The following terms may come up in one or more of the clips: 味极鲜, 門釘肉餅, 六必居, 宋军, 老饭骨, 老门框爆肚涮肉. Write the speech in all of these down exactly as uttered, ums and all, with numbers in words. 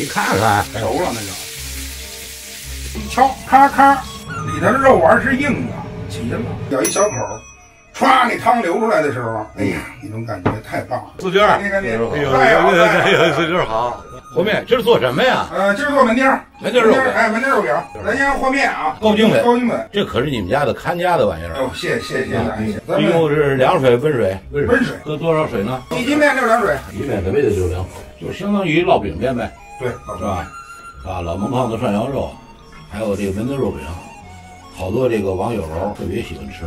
你看看，熟了那就。一敲，咔咔，里头的肉丸是硬的，齐了，咬一小口。 唰，那汤流出来的时候，哎呀，那种感觉太棒了！四娟，你看你，哎呦，四娟好。和面，今儿做什么呀？呃，今儿做门钉儿，门钉儿肉饼，哎，门钉儿肉饼，咱先和面啊，高精美，高精美。这可是你们家的看家的玩意儿。哦，谢谢谢谢。一共是凉水、温水，温水搁多少水呢？一斤面六两水，一斤面肯定得六两水，就相当于烙饼面呗。对，是吧？啊，老门框子涮羊肉，还有这个门钉肉饼，好多这个网友特别喜欢吃。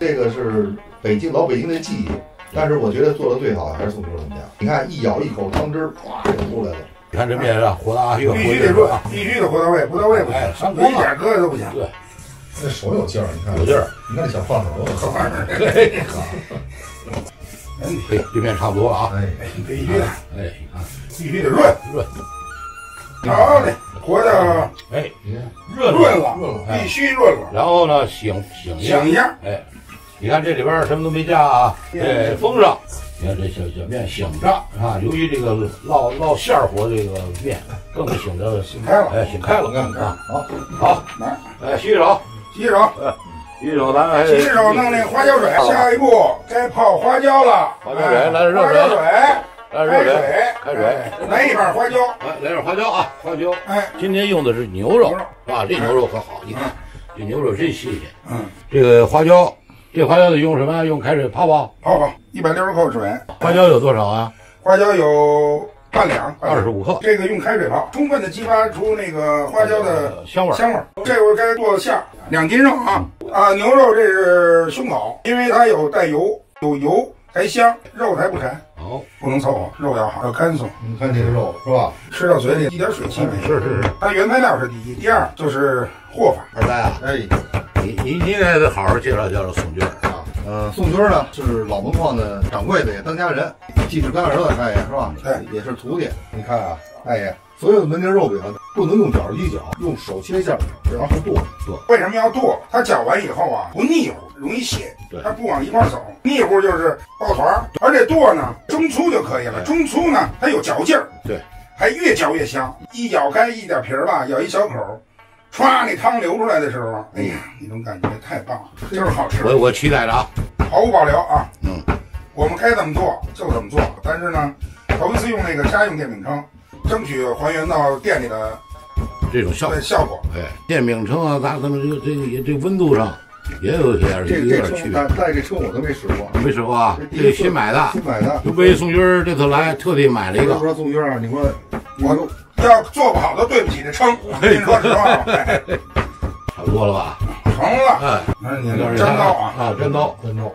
这个是北京老北京的记忆，但是我觉得做的最好还是宋厨他们家。你看，一咬一口汤汁，哗就出来了。你看这面啊，活到越活越软，必须得活到位，不到位不行，上锅一点疙瘩都不行。对，这手有劲儿，你看有劲儿，你看小胖手有小胖手。嘿，哎，这面差不多了啊。哎，必须的，哎，必须得润润。好嘞，活到哎，你看润润了，必须润了。然后呢，醒醒醒一下，哎。 你看这里边什么都没加啊，哎，封上。你看这小小面醒着啊，由于这个烙烙馅儿和这个面更醒着，醒开了，哎，醒开了，看看，好，好，来，哎，洗手，洗手，洗手，咱们洗手弄那花椒水。下一步该泡花椒了，花椒水，来热水，来热水，开水，来一瓣花椒，来来点花椒啊，花椒，哎，今天用的是牛肉啊，这牛肉可好，你看这牛肉真新鲜，嗯，这个花椒。 这花椒得用什么？用开水泡泡，泡泡一百六十克水。花椒有多少啊？花椒有半两，二十五克。这个用开水泡，充分的激发出那个花椒的香味儿。香味儿。这回该做馅儿，两斤肉啊啊！牛肉这是胸口，因为它有带油，有油才香，肉才不柴。哦，不能凑合，肉要好，要干松。你看这个肉是吧？吃到嘴里一点水汽没。是是是。它原材料是第一，第二就是和法。二呆啊，哎。 你你你也得好好介绍介绍宋军啊，呃，宋军呢是老门框的掌柜的，也当家人，既是干儿子太爷是吧？对、哎，也是徒弟。你看啊，太爷所有的门钉肉饼不能用绞肉机绞，用手切馅儿，然后剁剁。为什么要剁？它绞完以后啊，不腻乎，容易泄，它不往一块走，腻乎就是抱团儿。而且剁呢，中粗就可以了，中粗呢它有嚼劲儿，对，还越嚼越香。一咬开一点皮儿吧，咬一小口。 唰，那汤流出来的时候，哎呀，那种感觉太棒了，就是好吃。我我期待着啊，毫无保留啊。嗯，我们该怎么做就怎么做，但是呢，头一次用那个家用电饼铛，争取还原到店里的这种效效果。哎，电饼铛啊，咱咱们这这这温度上也有些这有点区别。但这称我都没使过，没使过啊。这新买的，新买的，就为宋军这次来特地买了一个。说宋军啊，你说我都。 要做不好都对不起这称，我跟你说实话，差不多了吧？成了，哎，你这粘刀啊，啊，粘刀，粘刀，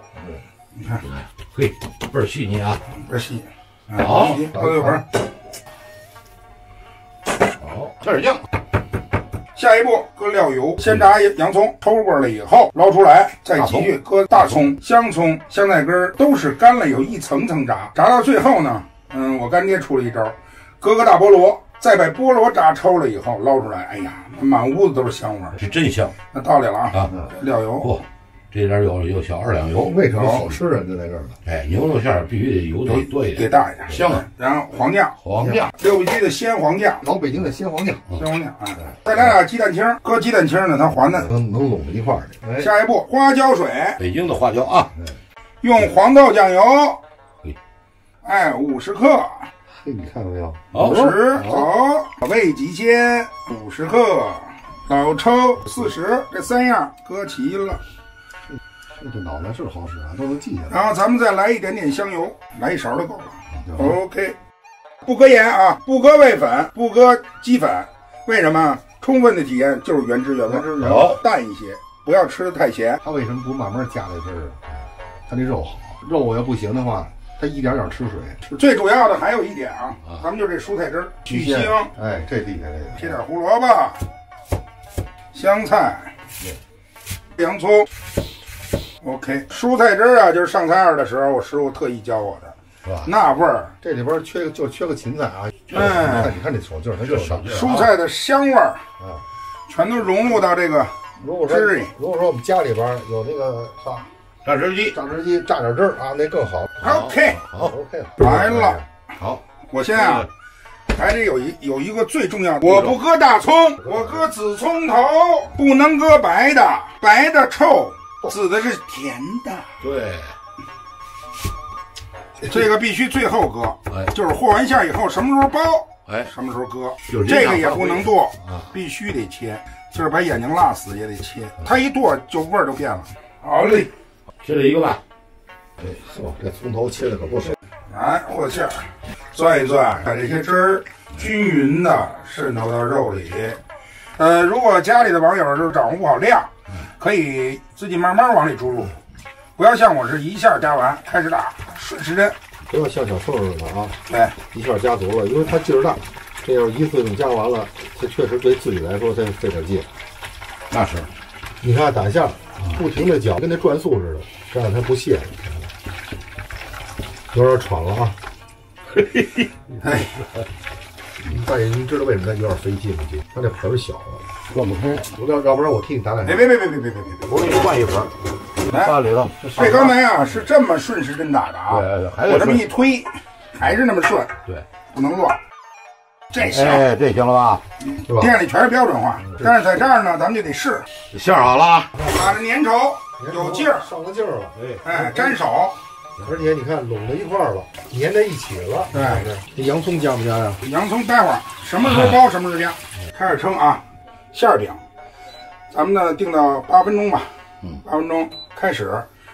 你看，嘿，倍儿细腻啊，倍儿细，好，倒一会儿，好，下点酱，下一步搁料油，先炸洋葱，抽过了以后捞出来，再继续搁大葱、香葱、香菜根，都是干了有一层层炸，炸到最后呢，嗯，我干爹出了一招，搁个大菠萝。 再把菠萝炸抽了以后捞出来，哎呀，满屋子都是香味儿，是真香。那到里了啊，啊料油，嚯、哦，这点有有小二两油，为什么好吃啊？就在这儿了。哎，牛肉馅儿必须得油得多一点，得大一点，香。然后黄酱，黄酱，六必居的鲜黄酱，老北京的鲜黄酱，鲜黄酱啊。再来俩鸡蛋清，搁鸡蛋清呢，它滑嫩，能能拢一块儿去。下一步花椒水，北京的花椒啊，用黄豆酱油，哎，五十克。 你看到没有？五十好，味极鲜五十克，老抽四十，这三样搁齐了。这脑袋是好使啊，都能记下来。然后咱们再来一点点香油，来一勺就够了。OK， 不搁盐啊，不搁味粉，不搁鸡粉，为什么？充分的体验就是原汁原味，淡一些，不要吃的太咸。它为什么不慢慢加在这儿？它这肉好，肉要不行的话。 它一点点吃水，吃最主要的还有一点啊，咱们就这蔬菜汁儿去腥。哎，这地下这个，切点胡萝卜、香菜、洋葱。OK， 蔬菜汁儿啊，就是上菜二的时候，我师傅特意教我的，是吧？那味儿，这里边缺就缺个芹菜啊。哎，你看这手劲儿，它就手劲儿。蔬菜的香味儿，啊，全都融入到这个汁里。如果说我们家里边有这个啥。 榨汁机，榨汁机榨点汁儿啊，那更好。OK， 好 ，OK， 来了。好，我先啊，还得有一有一个最重要的，我不搁大葱，我搁紫葱头，不能搁白的，白的臭，紫的是甜的。对。 这个必须最后搁，哎，就是和完馅以后什么时候包，哎，什么时候搁，这个也不能剁，必须得切，就是把眼睛辣死也得切，它一剁就味儿就变了。好嘞，切了一个吧，哎，哇，这葱头切的可不少。来和馅儿，攥一攥，把这些汁儿均匀的渗透到肉里。呃，如果家里的网友就是掌握不好量，可以自己慢慢往里注入。 不要像我是一下加完开始打，顺时针，不要像小瘦似的啊！哎，一下加足了，因为它劲儿大，这要一次性加完了，这确实对自己来说这费点劲。那是，你看打馅儿，不停的搅，跟那转速似的，这样它不泄。有点喘了啊！嘿嘿嘿，哎，大爷，您知道为什么它有点费劲吗？它这盆儿小了，转不开。要要不然我替你打两下。别别别别别别别！我给你换一盆。 来，这刚才啊是这么顺时针打的啊，我这么一推，还是那么顺，对，不能乱。这行，哎，这行了吧？店里全是标准化，但是在这儿呢，咱们就得试。馅好了啊，打着粘稠，有劲儿，上了劲儿了，哎，粘手，而且你看拢在一块儿了，粘在一起了。对，这洋葱加不加呀？洋葱待会儿什么时候包什么时候加，开始称啊。馅饼，咱们呢定到八分钟吧。 嗯，八分钟开始，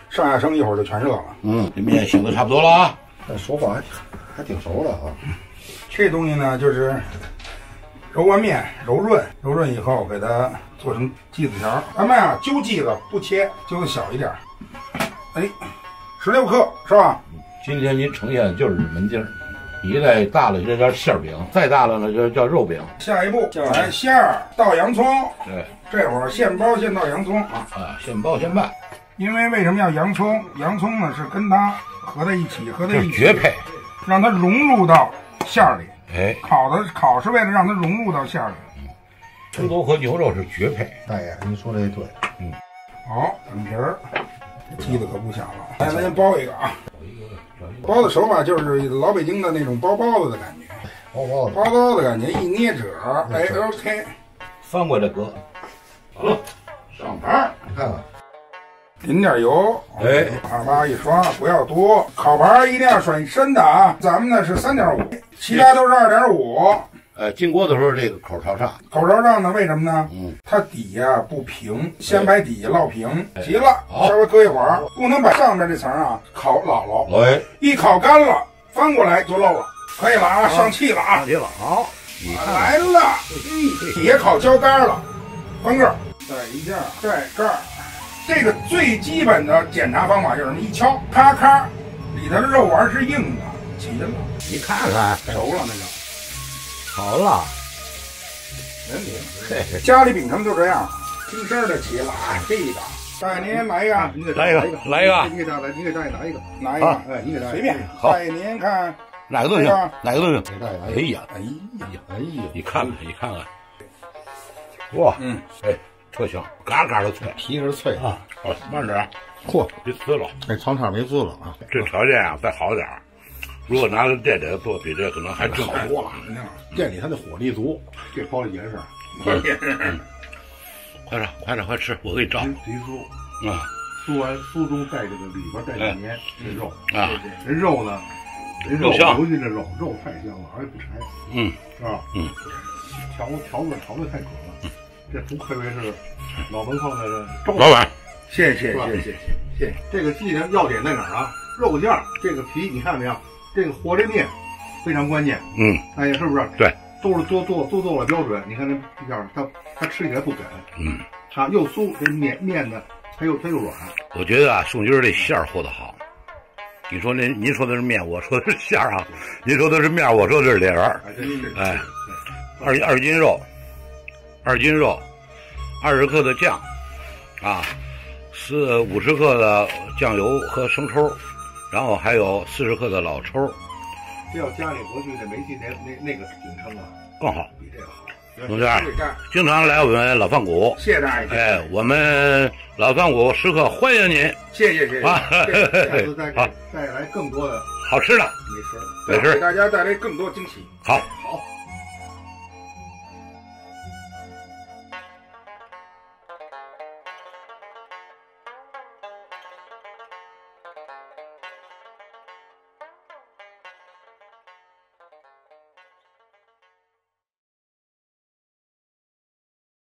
上下升一会儿就全热了。嗯，这面醒的差不多了啊。那手法还还挺熟了啊。这东西呢，就是揉完面揉润，揉润以后给它做成剂子条。咱们啊，揪剂子不切，揪的小一点。哎，十六克是吧？今天您呈现的就是门筋儿，一类大了这叫馅饼，再大了呢就叫肉饼。下一步来馅儿倒洋葱。对。 这会儿现包现倒洋葱啊啊，现包现拌，因为为什么要洋葱？洋葱呢是跟它合在一起，合在一起绝配，让它融入到馅儿里。哎，烤的烤是为了让它融入到馅儿里。猪头和牛肉是绝配。大爷，您说这对，嗯。好，等皮儿，鸡的可不小了。来，咱先包一个啊。包的手法就是老北京的那种包包子的感觉，包包子，包包子的感觉，一捏褶，哎 ，OK， 翻过来搁。 好了，上盘，你看看，淋点油，哎，啪啪一刷，不要多，烤盘一定要甩深的啊。咱们呢是三点五，其他都是二点五。呃，进锅的时候这个口朝上，口朝上呢，为什么呢？嗯，它底呀不平，先把底烙平，急了，稍微搁一会儿，不能把上面这层啊烤老了，哎，一烤干了，翻过来就漏了，可以了啊，上气了啊，上气了，好，来了，嗯，底下烤焦干了。 翻个，再一下，再盖儿。这个最基本的检查方法就是你一敲，咔咔，里头的肉丸是硬的，齐了。你看看，熟了那个，好了。人饼，家里饼成就这样，听声的齐了。这个，大爷您来一个，你给来一个，来一个，你给大爷，你给大爷拿一个，拿一个，哎，你给大爷随便。大爷您看哪个都行，哪个都行。给大爷拿。哎呀，哎呀，哎呀，你看看，你看看。 哇，嗯，哎，特香，嘎嘎的脆，皮是脆啊。好，慢点，嚯，别撕了，哎，糖厂没撕了啊。这条件啊，再好点儿。如果拿着店里做，比这可能还正好多了。店里它的火力足，这包的严实，严实。快点，快点，快吃，我给你照。皮酥啊，酥完酥中带这个里边带这黏这肉啊，这肉呢，这肉尤其这肉肉太香了，而且不柴，嗯，是吧？嗯，调调味调的太准了。 这不愧为是老门框的老板，谢谢谢谢谢谢谢。这个技能要点在哪儿啊？肉馅儿，这个皮你看没有？这个和这面非常关键。嗯，哎呀，是不是？对，都是做做做做了标准。你看这馅儿，它它吃起来不梗。嗯，它又酥，这面面呢，它又它又软。我觉得啊，宋军这馅儿和得好。你说那您说的是面，我说的是馅儿啊；您说的是面，我说的是里边。哎，二二斤肉。 二斤肉，二十克的酱，啊，四五十克的酱油和生抽，然后还有四十克的老抽。这要家里过去的煤气那那那个顶称啊，更好，比这个好。同志，经常来我们老饭骨，谢谢大爷。哎，我们老饭骨时刻欢迎您。谢谢谢谢啊，下次再带来更多的好吃的美食，美食给大家带来更多惊喜。好，好。